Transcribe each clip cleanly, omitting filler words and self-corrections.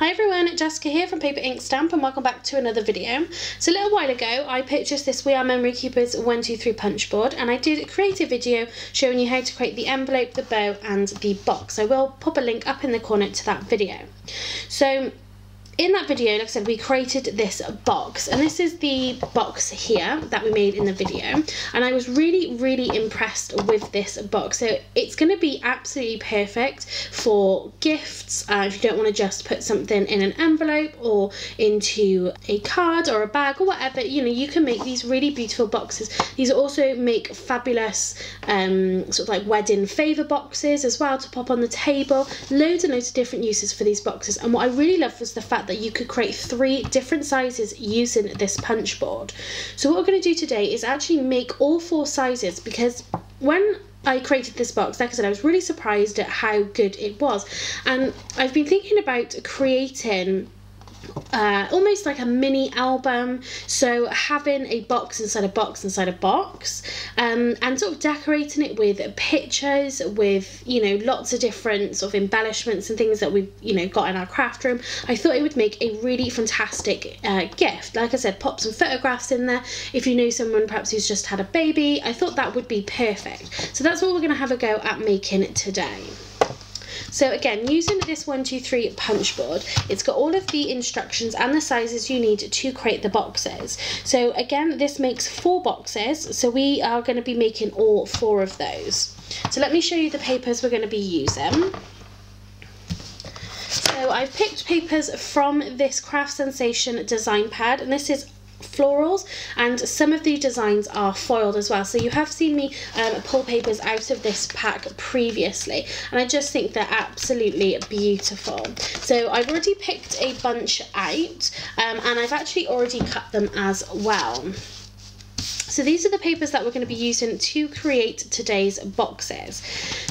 Hi everyone, Jessica here from Paper Ink Stamp and welcome back to another video. So a little while ago I purchased this We R Memory Keepers 123 punch board and I did create a video showing you how to create the envelope, the bow and the box. I will pop a link up in the corner to that video. So in that video, like I said, we created this box, and this is the box here that we made in the video, and I was really impressed with this box. So it's going to be absolutely perfect for gifts, if you don't want to just put something in an envelope or into a card or a bag or whatever. You know, you can make these really beautiful boxes. These also make fabulous sort of like wedding favour boxes as well to pop on the table. Loads and loads of different uses for these boxes, and what I really loved was the fact that you could create three different sizes using this punch board. So what we're going to do today is actually make all four sizes, because when I created this box, like I said, I was really surprised at how good it was, and I've been thinking about creating almost like a mini album, so having a box inside a box inside a box, and sort of decorating it with pictures, with, you know, lots of different sort of embellishments and things that we've, you know, got in our craft room. I thought it would make a really fantastic gift. Like I said, pop some photographs in there. If you know someone perhaps who's just had a baby, I thought that would be perfect. So that's what we're going to have a go at making today. So again, using this 123 punch board, it's got all of the instructions and the sizes you need to create the boxes. So again, this makes four boxes, so we are going to be making all four of those. So let me show you the papers we're going to be using. So I've picked papers from this Craft Sensation design pad, and this is florals, and some of the designs are foiled as well, so you have seen me pull papers out of this pack previously, and I just think they're absolutely beautiful. So I've already picked a bunch out, and I've actually already cut them as well. So these are the papers that we're going to be using to create today's boxes.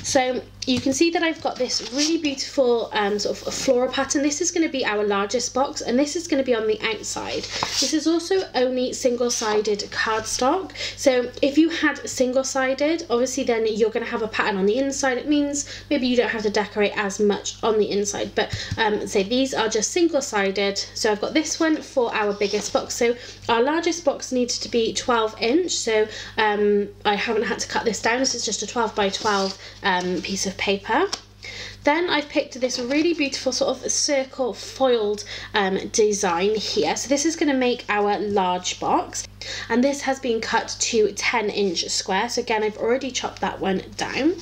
So you can see that I've got this really beautiful sort of floral pattern. This is going to be our largest box, and this is going to be on the outside. This is also only single-sided cardstock. So if you had single-sided, obviously then you're going to have a pattern on the inside. It means maybe you don't have to decorate as much on the inside, but say these are just single-sided. So I've got this one for our biggest box. So our largest box needs to be 12 inch. So I haven't had to cut this down. This is just a 12 by 12 piece of paper. Then I've picked this really beautiful sort of circle foiled design here. So this is going to make our large box, and this has been cut to 10-inch square. So again, I've already chopped that one down.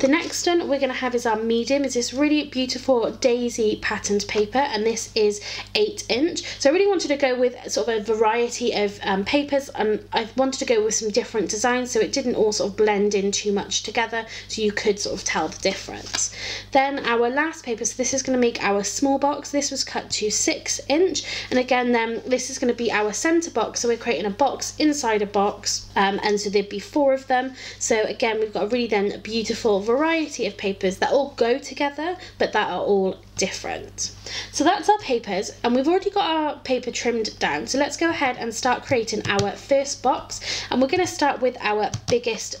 The next one we're going to have is our medium, is this really beautiful daisy patterned paper, and this is 8-inch. So I really wanted to go with sort of a variety of papers, and I wanted to go with some different designs so it didn't all sort of blend in too much together, so you could sort of tell the difference. Then our last paper, so this is going to make our small box. This was cut to 6-inch, and again then this is going to be our center box. So we're creating a box inside a box, and so there'd be four of them. So again, we've got a really then beautiful variety of papers that all go together but that are all different. So that's our papers, and we've already got our paper trimmed down. So let's go ahead and start creating our first box, and we're going to start with our biggest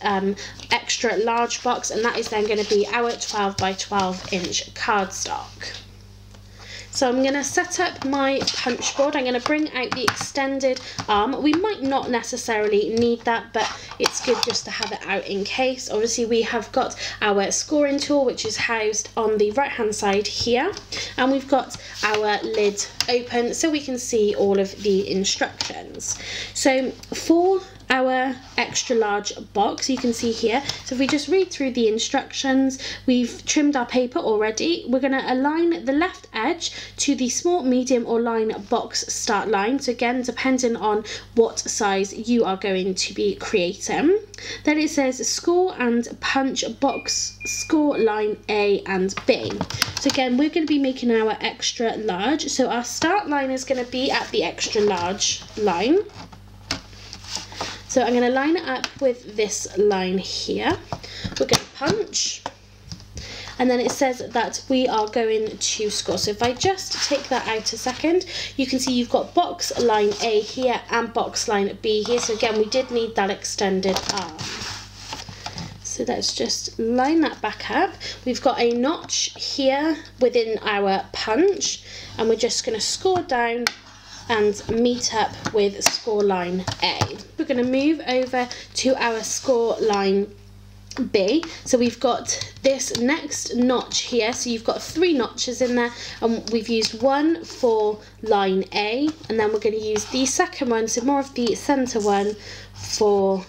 extra large box, and that is then going to be our 12 by 12 inch cardstock. So I'm going to set up my punch board. I'm going to bring out the extended arm. We might not necessarily need that, but it's good just to have it out in case. Obviously we have got our scoring tool, which is housed on the right hand side here, and we've got our lid open so we can see all of the instructions. So for our extra large box, you can see here, so if we just read through the instructions, we've trimmed our paper already. We're going to align the left edge to the small, medium or line box start line, so again depending on what size you are going to be creating. Then it says score and punch box, score line A and B. So again, we're going to be making our extra large, so our start line is going to be at the extra large line. So I'm going to line it up with this line here. We're going to punch, and then it says that we are going to score. So if I just take that out a second, you can see you've got box line A here and box line B here. So again, we did need that extended arm. So let's just line that back up. We've got a notch here within our punch, and we're just going to score down and meet up with score line A. We're going to move over to our score line B. So we've got this next notch here, so you've got three notches in there, and we've used one for line A, and then we're going to use the second one, so more of the center one, for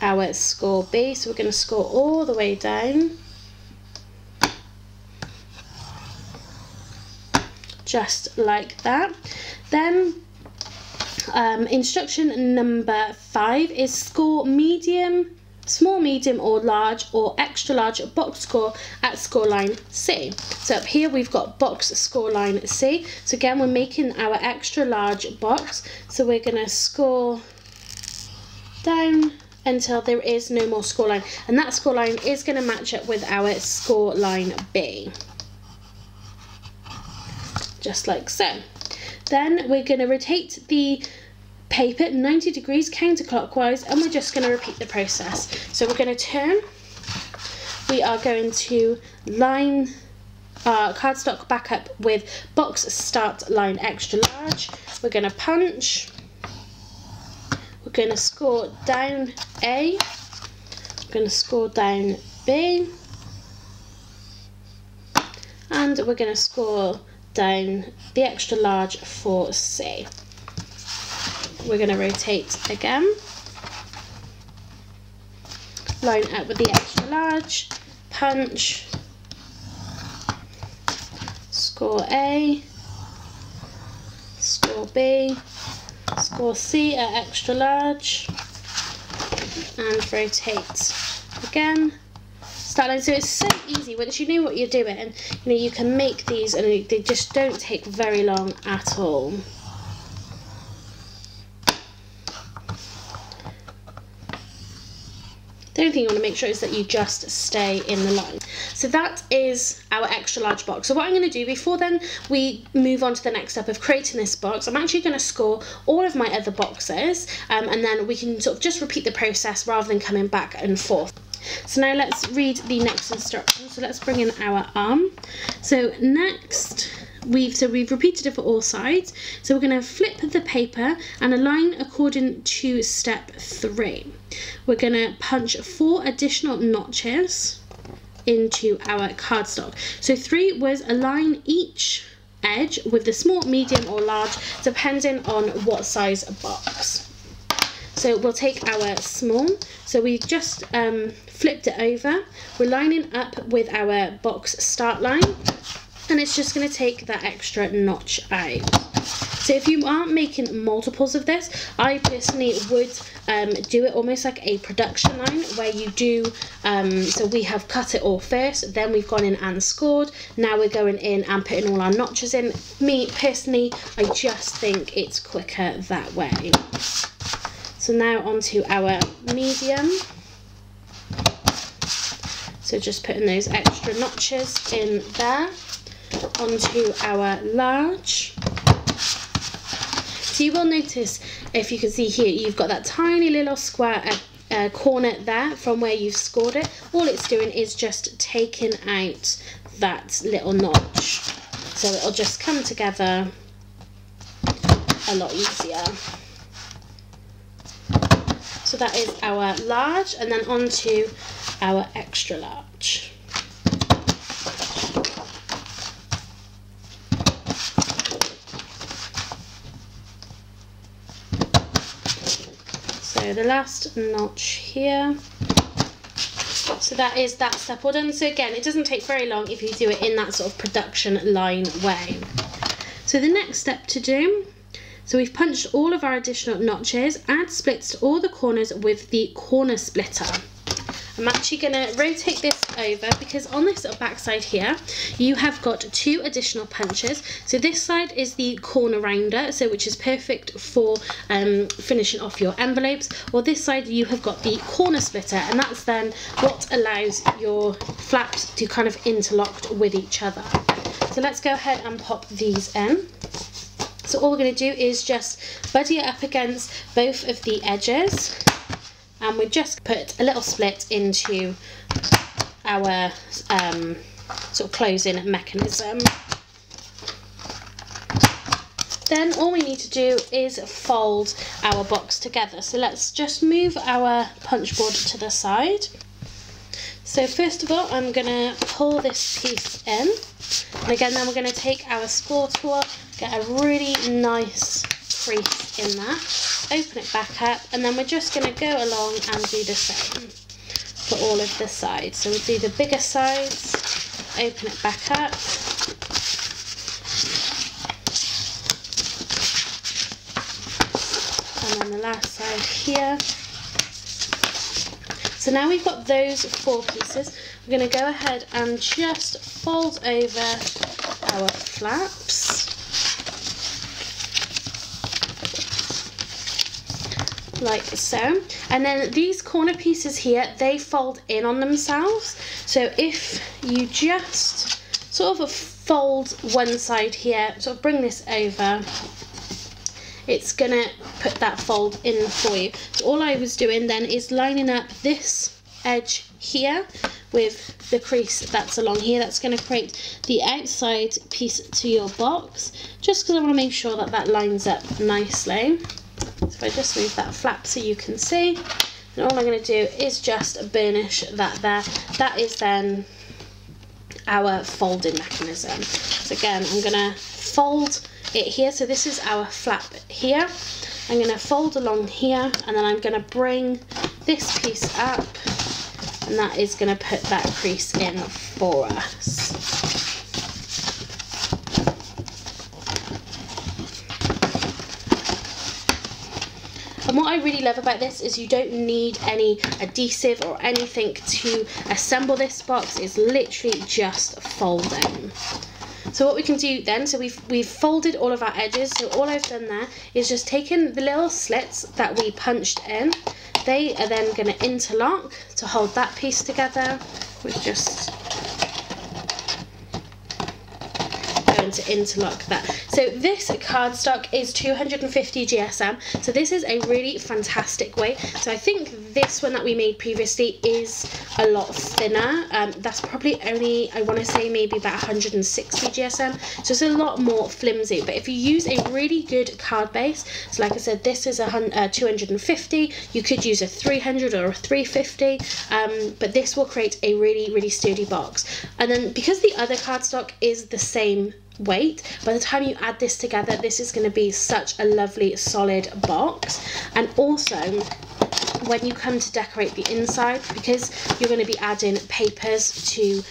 our score B. So we're going to score all the way down, just like that. Then instruction number 5 is score medium, small, medium or large or extra large box score at score line C. So up here we've got box score line C. So again, we're making our extra large box. So we're going to score down until there is no more score line, and that score line is going to match up with our score line B, just like so. Then we're going to rotate the paper 90 degrees counterclockwise, and we're just going to repeat the process. So we're going to turn, we are going to line our cardstock back up with box start line extra large, we're going to punch, we're going to score down A, we're going to score down B, and we're going to score down the extra large for C. We're going to rotate again, line up with the extra large, punch, score A, score B, score C at extra large, and rotate again. Start line. So it's so easy once you know what you're doing, and you know you can make these, and they just don't take very long at all. The only thing you want to make sure is that you just stay in the line. So that is our extra large box. So what I'm going to do before then we move on to the next step of creating this box, I'm actually going to score all of my other boxes, and then we can sort of just repeat the process rather than coming back and forth. So now let's read the next instruction. So let's bring in our arm. So next we've repeated it for all sides. So we're going to flip the paper and align according to step 3. We're going to punch 4 additional notches into our cardstock. So 3 was align each edge with the small, medium or large, depending on what size box. So we'll take our small, so we just flipped it over, we're lining up with our box start line, and it's just going to take that extra notch out. So if you aren't making multiples of this, I personally would do it almost like a production line, where you do, so we have cut it all first, then we've gone in and scored, now we're going in and putting all our notches in. Me personally, I just think it's quicker that way. So now onto our medium. So just putting those extra notches in there. Onto our large. So you will notice, if you can see here, you've got that tiny little square corner there from where you've scored it. All it's doing is just taking out that little notch. So it'll just come together a lot easier. So that is our large, and then onto our extra large. So the last notch here. So that is that step all done. So again, it doesn't take very long if you do it in that sort of production line way. So the next step to do, so we've punched all of our additional notches, add splits to all the corners with the corner splitter. I'm actually going to rotate this over, because on this little back side here, you have got 2 additional punches. So this side is the corner rounder, so which is perfect for finishing off your envelopes. Or this side, you have got the corner splitter, and that's then what allows your flaps to kind of interlock with each other. So let's go ahead and pop these in. So all we're going to do is just buddy it up against both of the edges, and we just put a little split into our sort of closing mechanism. Then all we need to do is fold our box together. So let's just move our punch board to the side. So first of all, I'm going to pull this piece in, and again then we're going to take our score tool, get a really nice crease in there, open it back up, and then we're just going to go along and do the same for all of the sides. So we'll do the bigger sides, open it back up, and then the last side here. So now we've got those four pieces, we're going to go ahead and just fold over our flaps, like so. And then these corner pieces here, they fold in on themselves. So if you just sort of fold one side here, sort of bring this over, it's going to put that fold in for you. So all I was doing then is lining up this edge here with the crease that's along here. That's going to create the outside piece to your box, just because I want to make sure that that lines up nicely. So if I just move that flap so you can see, and all I'm going to do is just burnish that there. That is then our folding mechanism. So again, I'm going to fold it here, so this is our flap here. I'm going to fold along here, and then I'm going to bring this piece up, and that is going to put that crease in for us. And what I really love about this is you don't need any adhesive or anything to assemble this box. It's literally just folding. So what we can do then, so we've folded all of our edges, so all I've done there is just taken the little slits that we punched in, they are then going to interlock to hold that piece together. We're just going to interlock that. So this cardstock is 250 GSM, so this is a really fantastic way. So I think this one that we made previously is a lot thinner. That's probably only, I want to say, maybe about 160 GSM, so it's a lot more flimsy. But if you use a really good card base, so like I said, this is a 250, you could use a 300 or a 350, but this will create a really, really sturdy box. And then because the other cardstock is the same weight, by the time you add this together, this is going to be such a lovely solid box. And also when you come to decorate the inside, because you're going to be adding papers to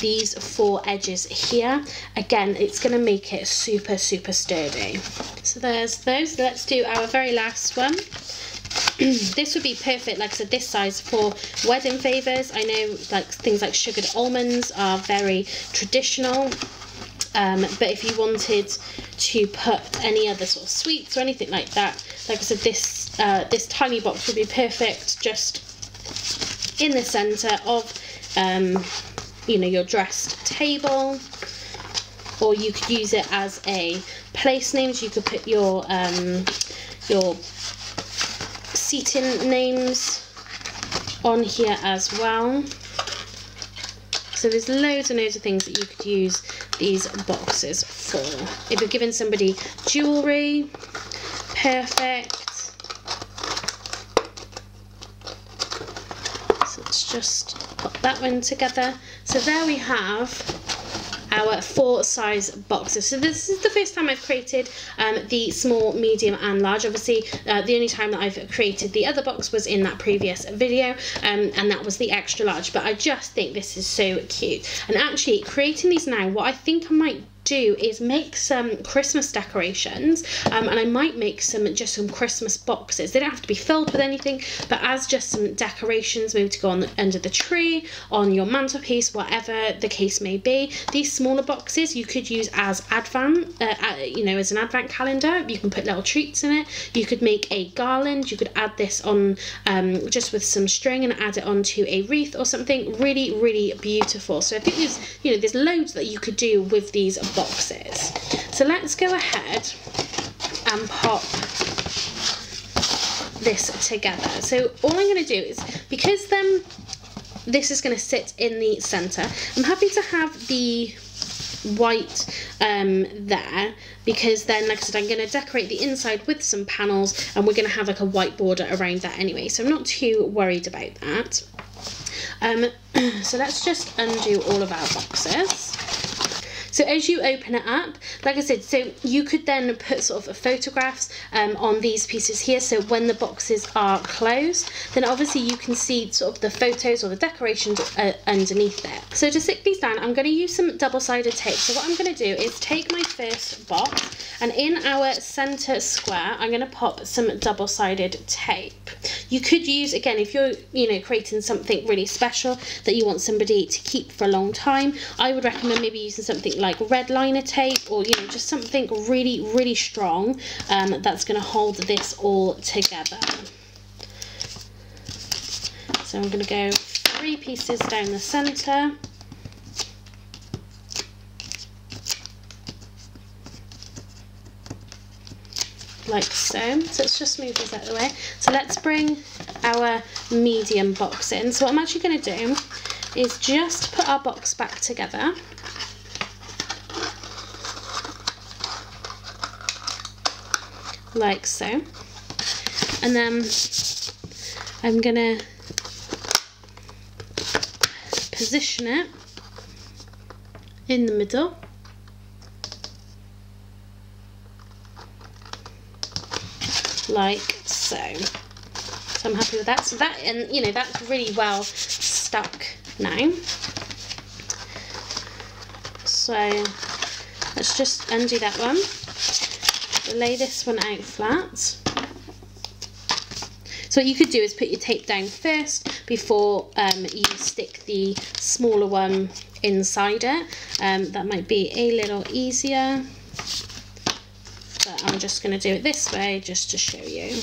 these four edges here, again it's going to make it super, super sturdy. So there's those. Let's do our very last one. This would be perfect, like I said, this size for wedding favors. I know, like, things like sugared almonds are very traditional. But if you wanted to put any other sort of sweets or anything like that, like I said, this this tiny box would be perfect just in the centre of, you know, your dressed table. Or you could use it as a place name, so you could put your seating names on here as well. So there's loads and loads of things that you could use these boxes for. If you're giving somebody jewellery, perfect. So let's just pop that one together. So there we have our four size boxes. So this is the first time I've created the small, medium and large. Obviously the only time that I've created the other box was in that previous video, and that was the extra large, but I just think this is so cute. And actually creating these now, what I think I might do is make some Christmas decorations, and I might make just some Christmas boxes. They don't have to be filled with anything, but as just some decorations, maybe to go on under the tree, on your mantelpiece, whatever the case may be. These smaller boxes you could use as an advent calendar. You can put little treats in it, you could make a garland, you could add this on just with some string and add it onto a wreath or something. Really, really beautiful. So I think there's loads that you could do with these boxes. So let's go ahead and pop this together. So all I'm going to do is, because then this is going to sit in the centre, I'm happy to have the white there, because then, like I said, I'm going to decorate the inside with some panels, and we're going to have like a white border around that anyway, so I'm not too worried about that. So let's just undo all of our boxes. So as you open it up, like I said, so you could then put sort of photographs on these pieces here. So when the boxes are closed, then obviously you can see sort of the photos or the decorations underneath there. So to stick these down, I'm going to use some double-sided tape. So what I'm going to do is take my first box, and in our centre square, I'm going to pop some double-sided tape. You could use, again, if you're, you know, creating something really special that you want somebody to keep for a long time, I would recommend maybe using something like red liner tape, or, you know, just something really, really strong that's going to hold this all together. So I'm going to go 3 pieces down the centre. Like so. So let's just move these out of the way. So let's bring our medium box in. So what I'm actually going to do is just put our box back together. Like so. And then I'm going to position it in the middle. Like so. So I'm happy with that. So that, and you know, that's really well stuck now. So let's just undo that one. Lay this one out flat. So what you could do is put your tape down first before you stick the smaller one inside it. That might be a little easier. But I'm just going to do it this way just to show you.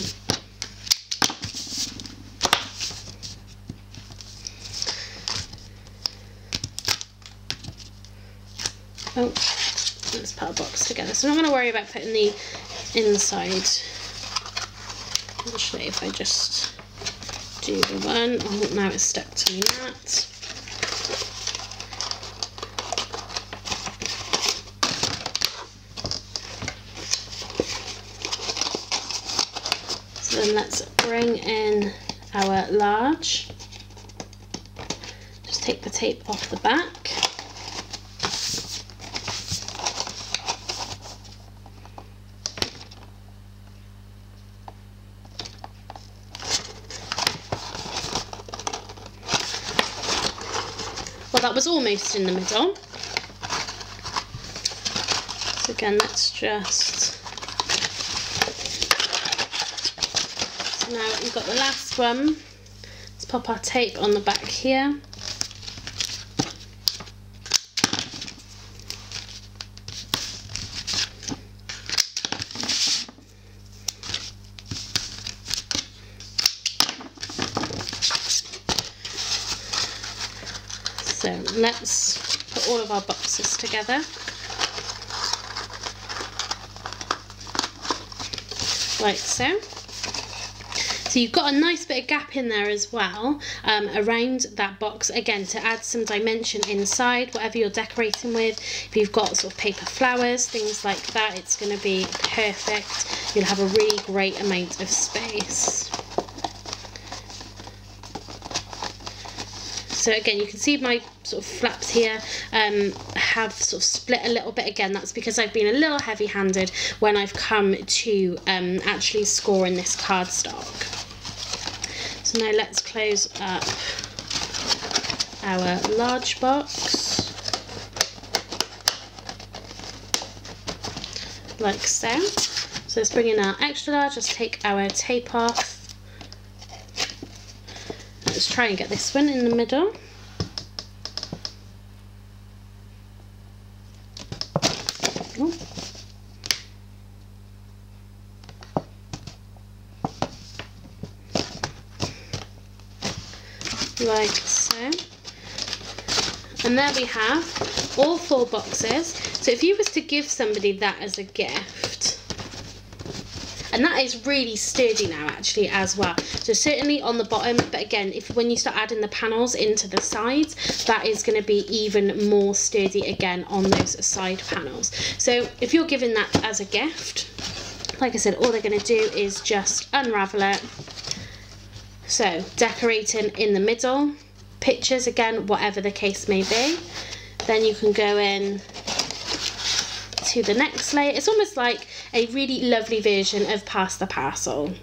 Oh, let's put our box together. So I'm not going to worry about putting the inside. Actually, if I just do the one, oh, now it's stuck to my mat. So then let's bring in our large. Just take the tape off the back. That was almost in the middle. So again, let's just, so now we've got the last one. Let's pop our tape on the back here. So let's put all of our boxes together like so. So you've got a nice bit of gap in there as well around that box, again to add some dimension inside whatever you're decorating with. If you've got sort of paper flowers, things like that, it's going to be perfect. You'll have a really great amount of space. So again, you can see my sort of flaps here have sort of split a little bit. Again, that's because I've been a little heavy-handed when I've come to actually scoring this cardstock. So now let's close up our large box. Like so. So let's bring in our extra large, just take our tape off. Let's try and get this one in the middle. Ooh. Like so. And there we have all 4 boxes. So if you was to give somebody that as a gift, and that is really sturdy now actually as well. So certainly on the bottom, but again, when you start adding the panels into the sides, that is going to be even more sturdy again on those side panels. So if you're giving that as a gift, like I said, all they're going to do is just unravel it. So decorating in the middle, pictures again, whatever the case may be. Then you can go in to the next layer. It's almost like a really lovely version of Pass the Parcel.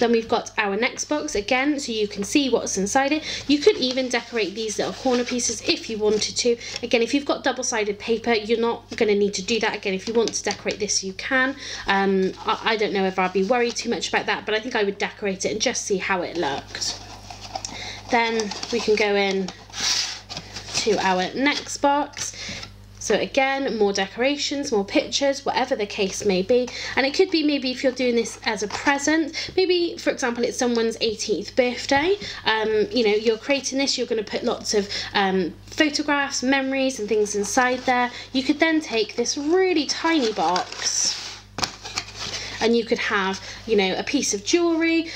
Then we've got our next box again, so you can see what's inside it. You could even decorate these little corner pieces if you wanted to. Again, if you've got double-sided paper, you're not going to need to do that. Again, if you want to decorate this, you can. I don't know if I'd be worried too much about that, but I think I would decorate it and just see how it looked. Then we can go in to our next box. So again, more decorations, more pictures, whatever the case may be. And it could be maybe if you're doing this as a present, maybe for example it's someone's 18th birthday, you know, you're creating this, you're going to put lots of photographs, memories and things inside there. You could then take this really tiny box and you could have, you know, a piece of jewellery,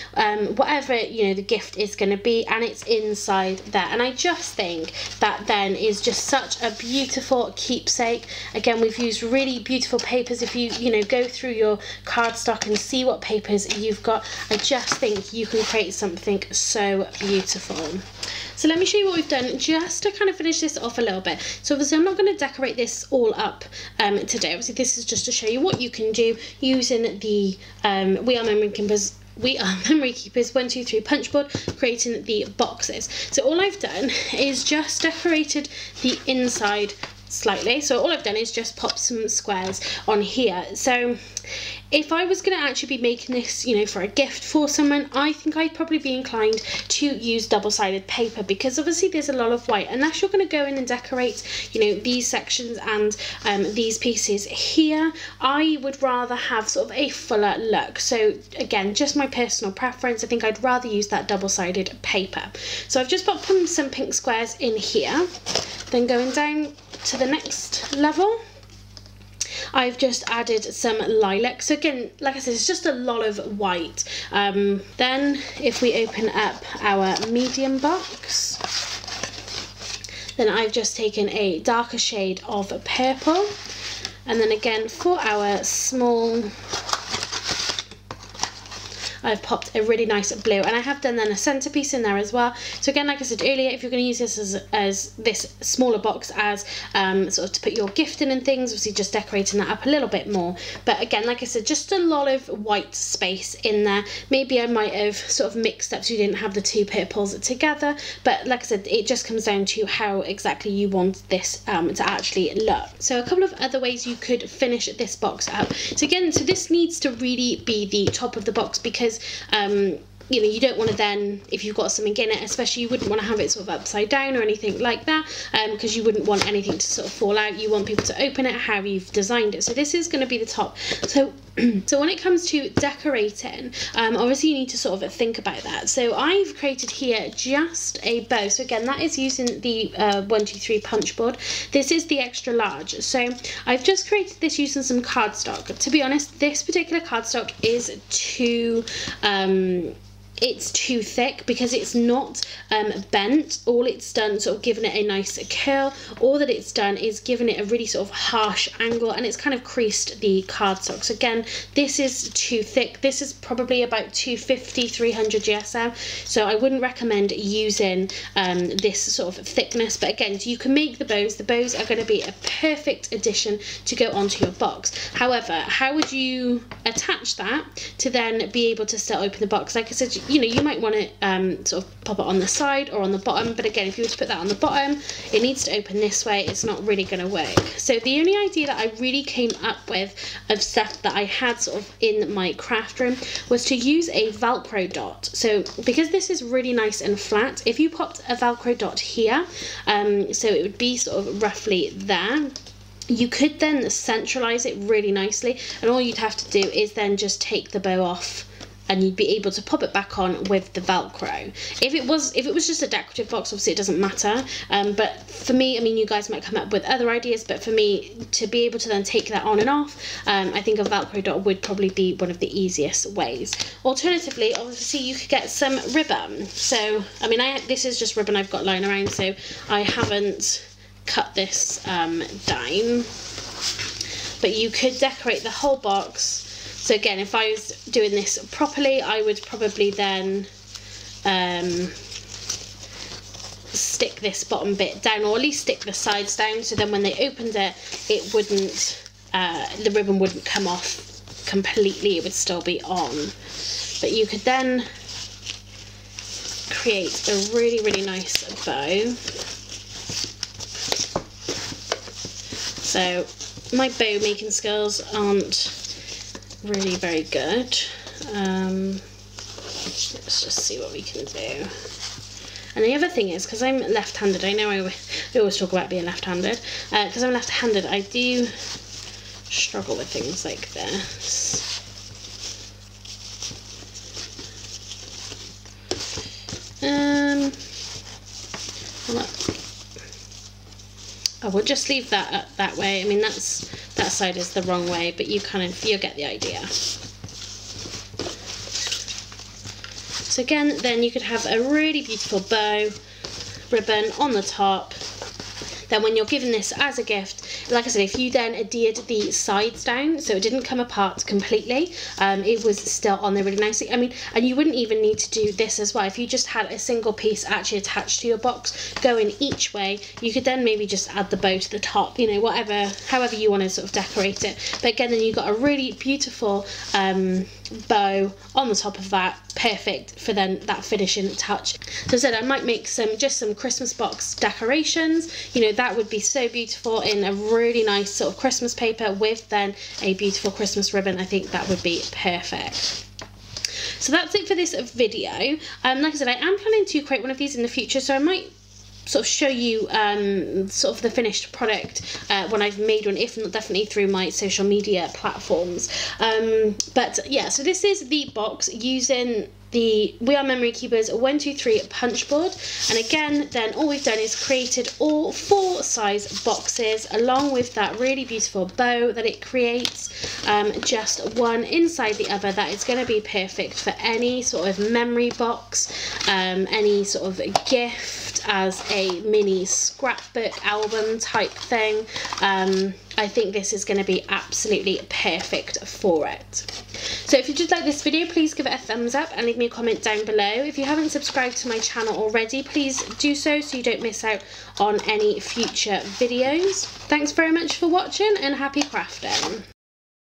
whatever, you know, the gift is going to be, and it's inside there. And I just think that then is just such a beautiful keepsake. Again, we've used really beautiful papers. If you know, go through your cardstock and see what papers you've got, I just think you can create something so beautiful. So let me show you what we've done just to kind of finish this off a little bit. So obviously I'm not going to decorate this all up today. Obviously this is just to show you what you can do using the We Are Memory Keepers. We Are Memory Keepers 1, 2, 3 punch board, creating the boxes. So all I've done is just decorated the inside slightly. So all I've done is just pop some squares on here. So if I was going to actually be making this, you know, for a gift for someone, I think I'd probably be inclined to use double-sided paper, because obviously there's a lot of white. Unless you're going to go in and decorate, you know, these sections and these pieces here, I would rather have sort of a fuller look. So again, just my personal preference, I think I'd rather use that double-sided paper. So I've just popped some pink squares in here. Then going down to the next level, I've just added some lilac. So again, like I said, it's just a lot of white. Then if we open up our medium box, then I've just taken a darker shade of purple. And then again for our small, I've popped a really nice blue, and I have done then a centerpiece in there as well. So again, like I said earlier, if you're going to use this as this smaller box as sort of to put your gift in and things, obviously just decorating that up a little bit more. But again, like I said, just a lot of white space in there. Maybe I might have sort of mixed up so you didn't have the two purples together, but like I said, it just comes down to how exactly you want this to actually look. So a couple of other ways you could finish this box up. So again, so this needs to really be the top of the box, because you know, you don't want to then, if you've got something in it, especially you wouldn't want to have it sort of upside down or anything like that, because you wouldn't want anything to sort of fall out. You want people to open it how you've designed it. So this is going to be the top. So when it comes to decorating, obviously you need to sort of think about that. So I've created here just a bow. So again, that is using the 1, 2, 3 punch board. This is the extra large. So I've just created this using some cardstock. To be honest, this particular cardstock is too... it's too thick, because it's not bent. All it's done, sort of giving it a nice curl, all that it's done is giving it a really sort of harsh angle, and it's kind of creased the cardstock. So again, this is too thick. This is probably about 250, 300 GSM, so I wouldn't recommend using this sort of thickness. But again, so you can make the bows. The bows are going to be a perfect addition to go onto your box. However, how would you attach that to then be able to still open the box? Like I said, you know, you might want to sort of pop it on the side or on the bottom, but again, if you were to put that on the bottom, it needs to open this way. It's not really going to work. So the only idea that I really came up with of stuff that I had sort of in my craft room was to use a Velcro dot. So because this is really nice and flat, if you popped a Velcro dot here, so it would be sort of roughly there, you could then centralize it really nicely, and all you'd have to do is then just take the bow off and you'd be able to pop it back on with the Velcro. If it was just a decorative box, obviously it doesn't matter, but for me, I mean, you guys might come up with other ideas, but for me to be able to then take that on and off, I think a Velcro dot would probably be one of the easiest ways. Alternatively, obviously you could get some ribbon. So I mean, this is just ribbon I've got lying around, so I haven't cut this down, but you could decorate the whole box. So again, if I was doing this properly, I would probably then stick this bottom bit down, or at least stick the sides down, so then when they opened it, it wouldn't, the ribbon wouldn't come off completely, it would still be on. But you could then create a really, really nice bow. So my bow making skills aren't really very good. Let's just see what we can do. And the other thing is, because I'm left-handed, I know I always talk about being left-handed, because I'm left-handed, I do struggle with things like this. Oh, we'll just leave that up that way. I mean, that side is the wrong way, but you kind of, you'll get the idea. So again, then you could have a really beautiful bow ribbon on the top. Then when you're giving this as a gift, like I said, if you then adhered the sides down so it didn't come apart completely, it was still on there really nicely. I mean, and you wouldn't even need to do this as well. If you just had a single piece actually attached to your box going each way, you could then maybe just add the bow to the top, you know, whatever, however you want to sort of decorate it. But again, then you got a really beautiful bow on the top of that, perfect for then that finishing touch. So as I said, I might make just some Christmas box decorations, you know, that would be so beautiful in a really nice sort of Christmas paper with then a beautiful Christmas ribbon. I think that would be perfect. So that's it for this video. Like I said, I am planning to create one of these in the future, so I might sort of show you sort of the finished product when I've made one, if not definitely through my social media platforms. But yeah, so this is the box using the We Are Memory Keepers 123 punch board, and again then all we've done is created all 4 size boxes along with that really beautiful bow that it creates, just one inside the other. That is going to be perfect for any sort of memory box, any sort of gift as a mini scrapbook album type thing. I think this is going to be absolutely perfect for it. So if you did like this video, please give it a thumbs up and leave me a comment down below. If you haven't subscribed to my channel already, please do so, so you don't miss out on any future videos. Thanks very much for watching, and happy crafting.